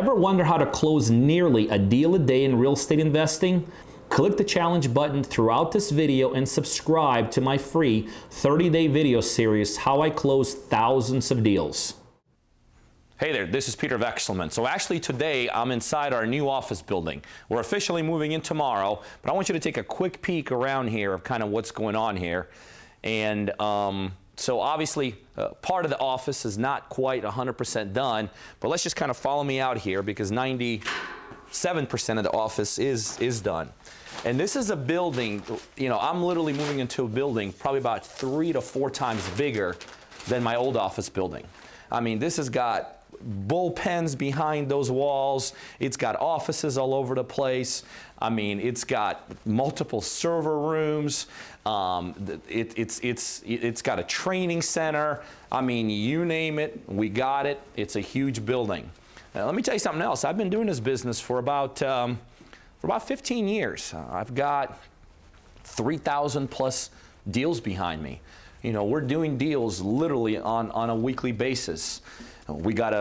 Ever wonder how to close nearly a deal a day in real estate investing? Click the challenge button throughout this video and subscribe to my free 30-day video series, How I Close Thousands of Deals. Hey there, this is Peter Vekselman. So actually today I'm inside our new office building. We're officially moving in tomorrow, but I want you to take a quick peek around here of kind of what's going on here. And so obviously part of the office is not quite 100% done, but let's just kind of follow me out here because 97% of the office is done. And this is a building, you know, I'm literally moving into a building probably about 3 to 4 times bigger than my old office building. I mean, this has got bullpens behind those walls. It's got offices all over the place. I mean, it's got multiple server rooms. It's got a training center. I mean, you name it, we got it. It's a huge building. Now, let me tell you something else. I've been doing this business for about 15 years. I've got 3,000 plus deals behind me. You know, we're doing deals literally on a weekly basis. We got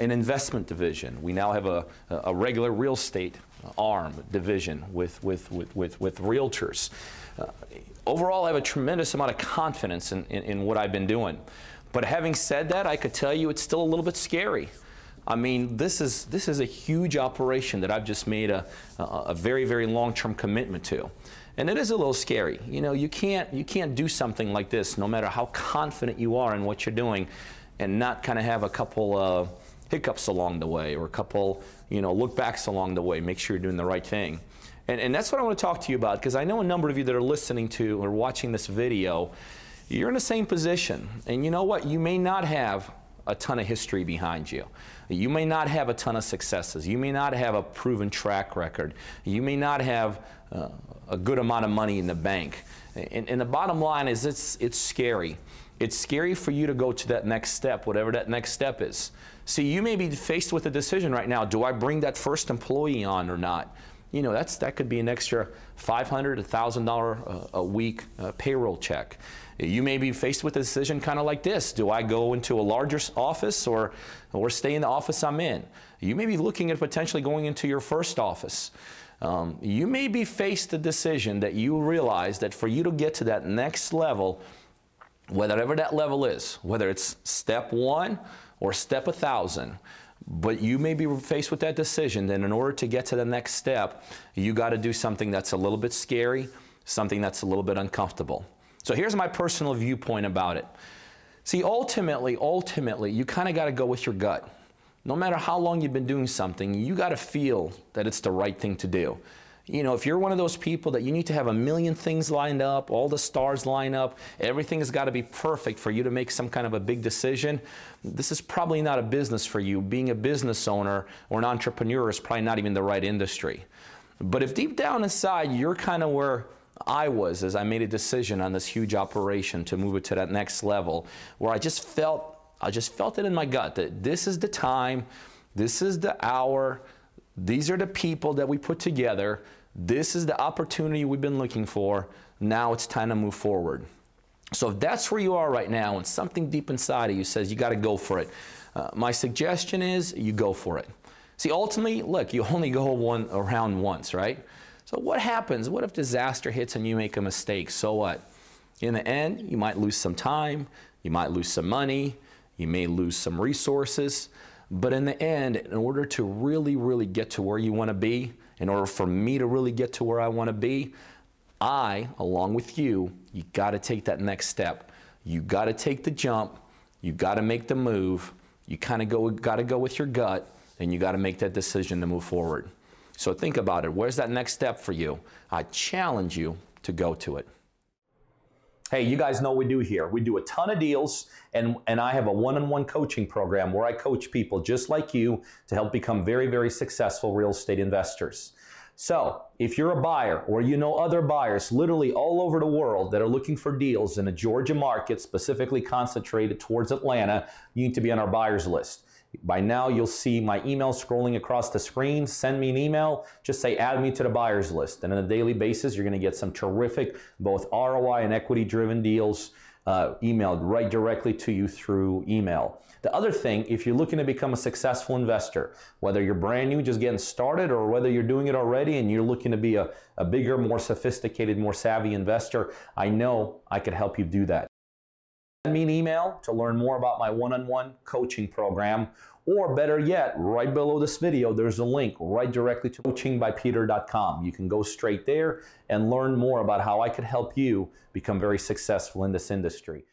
an investment division. We now have a regular real estate arm division with realtors. Overall, I have a tremendous amount of confidence in what I've been doing. But having said that, I could tell you it's still a little bit scary. I mean, this is a huge operation that I've just made a very, very long-term commitment to. And it is a little scary. You know, you can't do something like this, no matter how confident you are in what you're doing, and not kind of have a couple hiccups along the way, or a couple, you know, look backs along the way. Make sure you're doing the right thing. And that's what I want to talk to you about, because I know a number of you that are listening to or watching this video, you're in the same position. And you know what? You may not have a ton of history behind you. You may not have a ton of successes. You may not have a proven track record. You may not have a good amount of money in the bank. And the bottom line is it's scary. It's scary for you to go to that next step, whatever that next step is. See, you may be faced with a decision right now. Do I bring that first employee on or not? You know, that could be an extra $500, $1,000 a week payroll check. You may be faced with a decision kind of like this. Do I go into a larger office or stay in the office I'm in? You may be looking at potentially going into your first office. You may be faced a decision that you realize that for you to get to that next level, whatever that level is, whether it's step 1 or step 1,000, but you may be faced with that decision that in order to get to the next step, you got to do something that's a little bit scary, something that's a little bit uncomfortable. So here's my personal viewpoint about it. See, ultimately, you kind of got to go with your gut. No matter how long you've been doing something, you got to feel that it's the right thing to do. You know, if you're one of those people that you need to have a million things lined up, all the stars line up, everything has got to be perfect for you to make some kind of a big decision, this is probably not a business for you. Being a business owner or an entrepreneur is probably not even the right industry. But if deep down inside, you're kind of where I was as I made a decision on this huge operation to move it to that next level, where I just felt it in my gut that this is the time, this is the hour, these are the people that we put together, this is the opportunity we've been looking for, now it's time to move forward. So if that's where you are right now and something deep inside of you says you got to go for it, my suggestion is you go for it. See, ultimately, look, you only go around once, right? So what happens? What if disaster hits and you make a mistake? So what? In the end, you might lose some time, you might lose some money, you may lose some resources. But in the end, in order to really, really get to where you want to be, in order for me to really get to where I want to be, I, along with you, you got to take that next step. You got to take the jump. You got to make the move. You kind of got to go with your gut, and you got to make that decision to move forward. So think about it. Where's that next step for you? I challenge you to go to it. Hey, you guys know what we do here. We do a ton of deals, and I have a one-on-one coaching program where I coach people just like you to help become very, very successful real estate investors. So if you're a buyer or you know other buyers literally all over the world that are looking for deals in the Georgia market, specifically concentrated towards Atlanta, you need to be on our buyers list. By now, you'll see my email scrolling across the screen. Send me an email. Just say, add me to the buyers list. And on a daily basis, you're going to get some terrific both ROI and equity-driven deals emailed right directly to you through email. The other thing, if you're looking to become a successful investor, whether you're brand new, just getting started, or whether you're doing it already and you're looking to be a bigger, more sophisticated, more savvy investor, I know I could help you do that. Send me an email to learn more about my one-on-one coaching program, or better yet, right below this video, there's a link right directly to coachingbypeter.com. You can go straight there and learn more about how I could help you become very successful in this industry.